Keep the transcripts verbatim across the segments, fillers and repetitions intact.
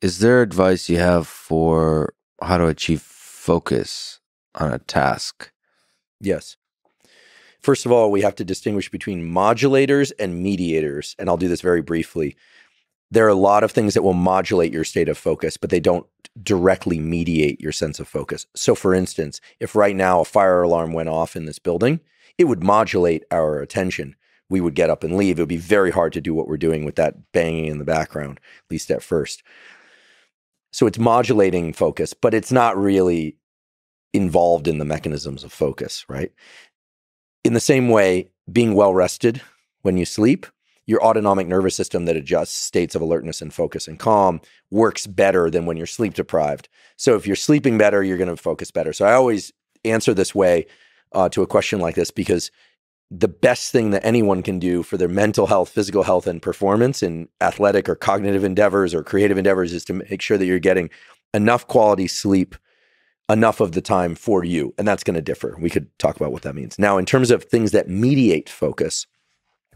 Is there advice you have for how to achieve focus on a task? Yes. First of all, we have to distinguish between modulators and mediators. And I'll do this very briefly. There are a lot of things that will modulate your state of focus, but they don't directly mediate your sense of focus. So for instance, if right now a fire alarm went off in this building, it would modulate our attention. We would get up and leave. It would be very hard to do what we're doing with that banging in the background, at least at first. So it's modulating focus, but it's not really involved in the mechanisms of focus, right? In the same way, being well-rested when you sleep, your autonomic nervous system that adjusts states of alertness and focus and calm works better than when you're sleep-deprived. So if you're sleeping better, you're going to focus better. So I always answer this way uh, to a question like this, because the best thing that anyone can do for their mental health, physical health, and performance in athletic or cognitive endeavors or creative endeavors is to make sure that you're getting enough quality sleep enough of the time for you. And that's going to differ. We could talk about what that means. Now, in terms of things that mediate focus,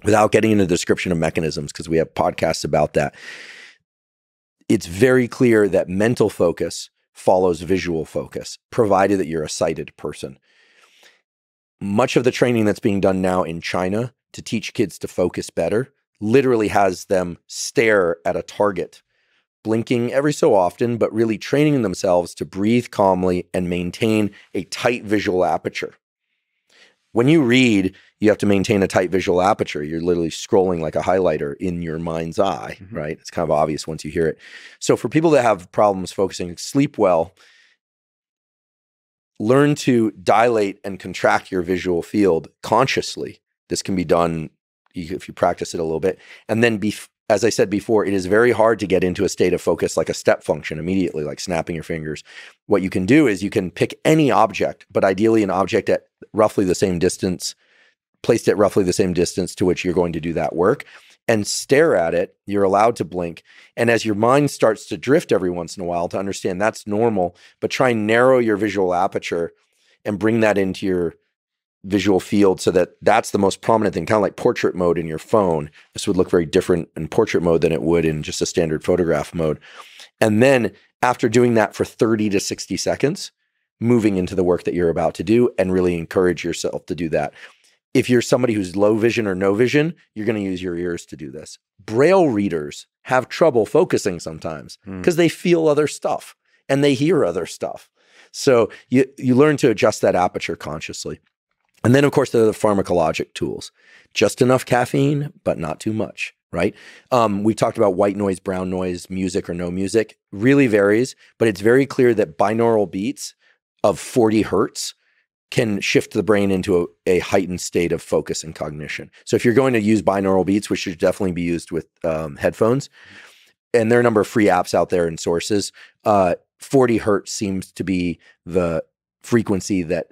without getting into the description of mechanisms, because we have podcasts about that, it's very clear that mental focus follows visual focus, provided that you're a sighted person. Much of the training that's being done now in China to teach kids to focus better literally has them stare at a target, blinking every so often, but really training themselves to breathe calmly and maintain a tight visual aperture. When you read, you have to maintain a tight visual aperture. You're literally scrolling like a highlighter in your mind's eye, mm-hmm. right? It's kind of obvious once you hear it. So for people that have problems focusing, sleep well, learn to dilate and contract your visual field consciously. This can be done if you practice it a little bit. And then, be, as I said before, it is very hard to get into a state of focus like a step function immediately, like snapping your fingers. What you can do is you can pick any object, but ideally an object at roughly the same distance, placed at roughly the same distance to which you're going to do that work, and stare at it. You're allowed to blink. And as your mind starts to drift every once in a while, to understand that's normal, but try and narrow your visual aperture and bring that into your visual field so that that's the most prominent thing, kind of like portrait mode in your phone. This would look very different in portrait mode than it would in just a standard photograph mode. And then after doing that for thirty to sixty seconds, moving into the work that you're about to do and really encourage yourself to do that. If you're somebody who's low vision or no vision, you're going to use your ears to do this. Braille readers have trouble focusing sometimes because mm. they feel other stuff and they hear other stuff. So you, you learn to adjust that aperture consciously. And then, of course, there are the pharmacologic tools. Just enough caffeine, but not too much, right? Um, we talked about white noise, brown noise, music or no music. Really varies, but it's very clear that binaural beats of forty hertz can shift the brain into a, a heightened state of focus and cognition. So if you're going to use binaural beats, which should definitely be used with um, headphones, and there are a number of free apps out there and sources, uh, forty hertz seems to be the frequency that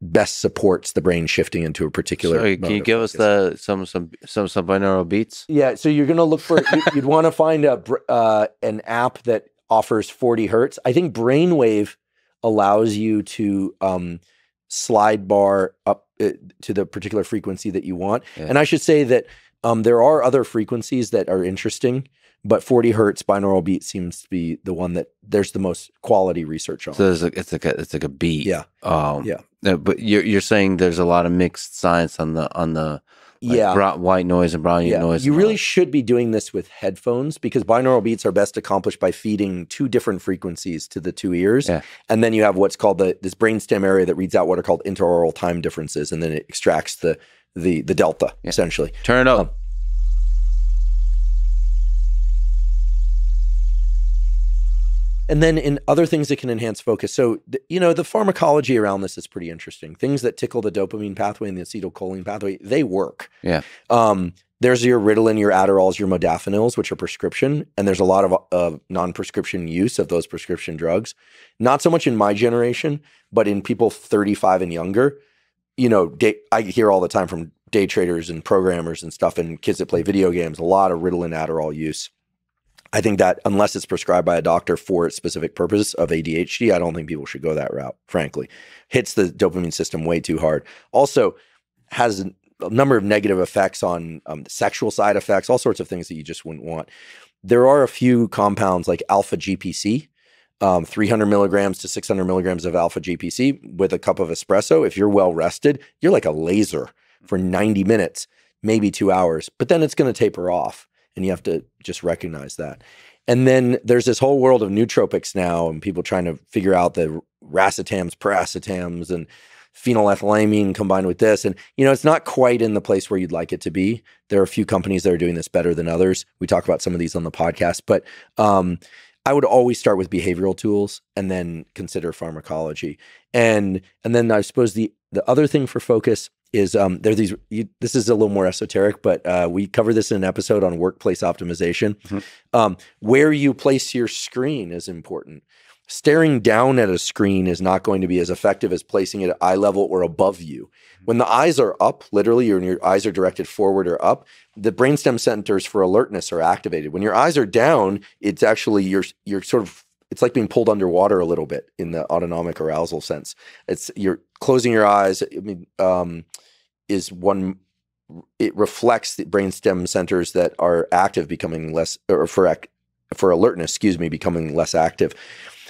best supports the brain shifting into a particular. Sorry, can you give focus. us the, some, some some some binaural beats? Yeah, so you're going to look for, you, you'd want to find a, uh, an app that offers forty hertz. I think Brainwave allows you to um, slide bar up uh, to the particular frequency that you want. Yeah. And I should say that um, there are other frequencies that are interesting, but forty hertz binaural beat seems to be the one that there's the most quality research on. So there's a, it's like a, it's like a beat. Yeah. Um, yeah. But you're, you're saying there's a lot of mixed science on the, on the like yeah. brown, white noise and brown yeah. noise. You really should be doing this with headphones because binaural beats are best accomplished by feeding two different frequencies to the two ears. Yeah. And then you have what's called the, this brainstem area that reads out what are called interaural time differences. And then it extracts the, the, the delta yeah. essentially. Turn it up. Um, And then in other things that can enhance focus. So, you know, the pharmacology around this is pretty interesting. Things that tickle the dopamine pathway and the acetylcholine pathway, they work. Yeah. Um, there's your Ritalin, your Adderalls, your modafinils, which are prescription. And there's a lot of uh, non-prescription use of those prescription drugs. Not so much in my generation, but in people thirty-five and younger. You know, day, I hear all the time from day traders and programmers and stuff and kids that play video games, a lot of Ritalin, Adderall use. I think that unless it's prescribed by a doctor for its specific purpose of A D H D, I don't think people should go that route, frankly. Hits the dopamine system way too hard. Also has a number of negative effects on um, sexual side effects, all sorts of things that you just wouldn't want. There are a few compounds like alpha G P C, um, three hundred milligrams to six hundred milligrams of alpha G P C with a cup of espresso. If you're well rested, you're like a laser for ninety minutes, maybe two hours, but then it's going to taper off and you have to just recognize that. And then there's this whole world of nootropics now and people trying to figure out the racetams, paracetams, and phenylethylamine combined with this. And, you know, it's not quite in the place where you'd like it to be. There are a few companies that are doing this better than others. We talk about some of these on the podcast, but um, I would always start with behavioral tools and then consider pharmacology. And, and then I suppose the, the other thing for focus is um, there are these, you, this is a little more esoteric, but uh, we cover this in an episode on workplace optimization. Mm-hmm. Um, where you place your screen is important. Staring down at a screen is not going to be as effective as placing it at eye level or above you. When the eyes are up, literally, or when your eyes are directed forward or up, the brainstem centers for alertness are activated. When your eyes are down, it's actually, you're, you're sort of, it's like being pulled underwater a little bit in the autonomic arousal sense. It's, you're closing your eyes, I mean, um, is one, it reflects the brainstem centers that are active becoming less, or for, for alertness, excuse me, becoming less active.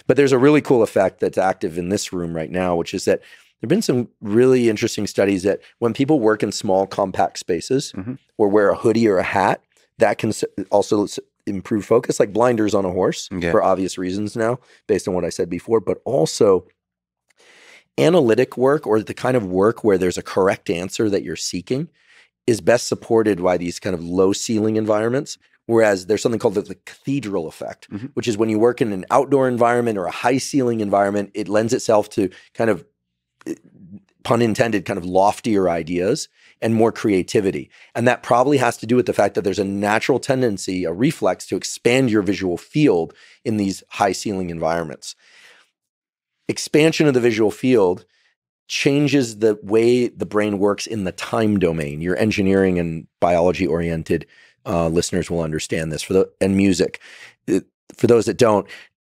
But there's a really cool effect that's active in this room right now, which is that there have been some really interesting studies that when people work in small, compact spaces mm-hmm. or wear a hoodie or a hat, that can also improve focus, like blinders on a horse okay. for obvious reasons now, based on what I said before, but also analytic work or the kind of work where there's a correct answer that you're seeking is best supported by these kind of low ceiling environments. Whereas there's something called the, the cathedral effect, mm-hmm. which is when you work in an outdoor environment or a high ceiling environment, it lends itself to kind of, pun intended, kind of loftier ideas and more creativity. And that probably has to do with the fact that there's a natural tendency, a reflex to expand your visual field in these high ceiling environments. Expansion of the visual field changes the way the brain works in the time domain. Your engineering and biology oriented Uh, listeners will understand this for the, and music. It, for those that don't,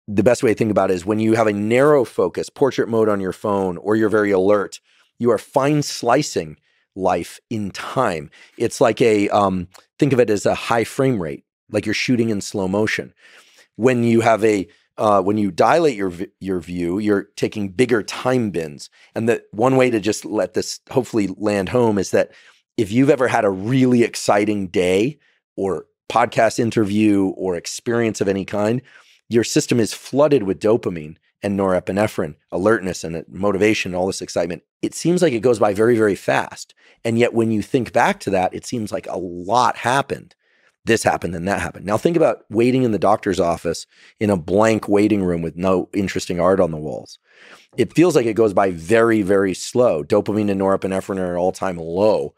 the best way to think about it is when you have a narrow focus, portrait mode on your phone, or you're very alert, you are fine slicing life in time. It's like a, um, think of it as a high frame rate, like you're shooting in slow motion. When you have a, uh, when you dilate your, your view, you're taking bigger time bins. And the one way to just let this hopefully land home is that if you've ever had a really exciting day, or podcast interview or experience of any kind, your system is flooded with dopamine and norepinephrine, alertness and motivation, all this excitement. It seems like it goes by very, very fast. And yet when you think back to that, it seems like a lot happened. This happened and that happened. Now think about waiting in the doctor's office in a blank waiting room with no interesting art on the walls. It feels like it goes by very, very slow. Dopamine and norepinephrine are at an all-time low.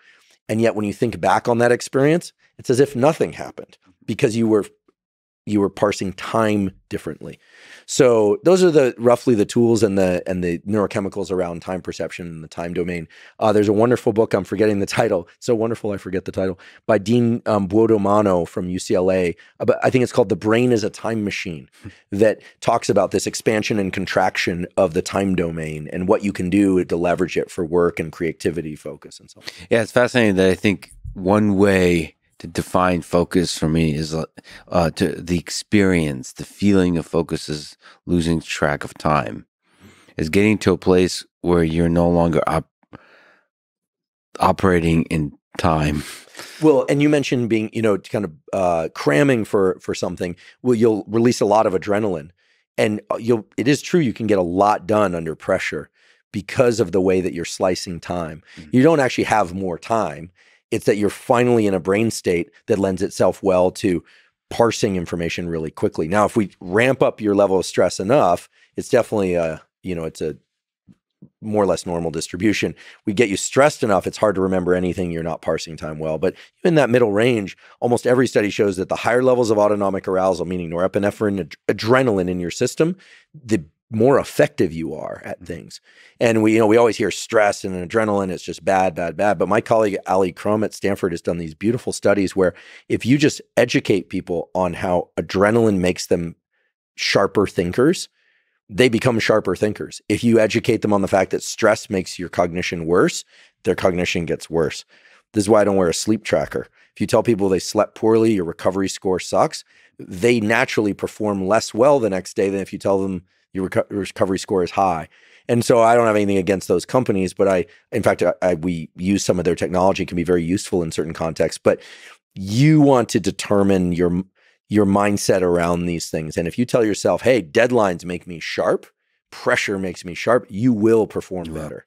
And yet when you think back on that experience, it's as if nothing happened because you were you were parsing time differently. So those are the roughly the tools and the and the neurochemicals around time perception and the time domain. Uh, there's a wonderful book, I'm forgetting the title. It's so wonderful I forget the title, by Dean um, Buodomano from U C L A. About, I think it's called The Brain is a Time Machine, that talks about this expansion and contraction of the time domain and what you can do to leverage it for work and creativity, focus and so on. Yeah, it's fascinating that I think one way to define focus for me is uh, to the experience, the feeling of focus is losing track of time, is getting to a place where you're no longer op operating in time. Well, and you mentioned being, you know, kind of uh, cramming for for something. Well, you'll release a lot of adrenaline, and you'll. It is true you can get a lot done under pressure because of the way that you're slicing time. Mm-hmm. You don't actually have more time. It's that you're finally in a brain state that lends itself well to parsing information really quickly. Now, if we ramp up your level of stress enough, it's definitely a, you know, it's a more or less normal distribution. We get you stressed enough, it's hard to remember anything. You're not parsing time well. But in that middle range, almost every study shows that the higher levels of autonomic arousal, meaning norepinephrine, ad adrenaline in your system, the more effective you are at things. And we, you know, we always hear stress and adrenaline is just bad, bad, bad. But my colleague, Ali Crum at Stanford, has done these beautiful studies where if you just educate people on how adrenaline makes them sharper thinkers, they become sharper thinkers. If you educate them on the fact that stress makes your cognition worse, their cognition gets worse. This is why I don't wear a sleep tracker. If you tell people they slept poorly, your recovery score sucks, they naturally perform less well the next day than if you tell them your reco recovery score is high. And so I don't have anything against those companies, but I, in fact, I, I, we use some of their technology. It can be very useful in certain contexts, but you want to determine your, your mindset around these things. And if you tell yourself, hey, deadlines make me sharp, pressure makes me sharp, you will perform yeah. better.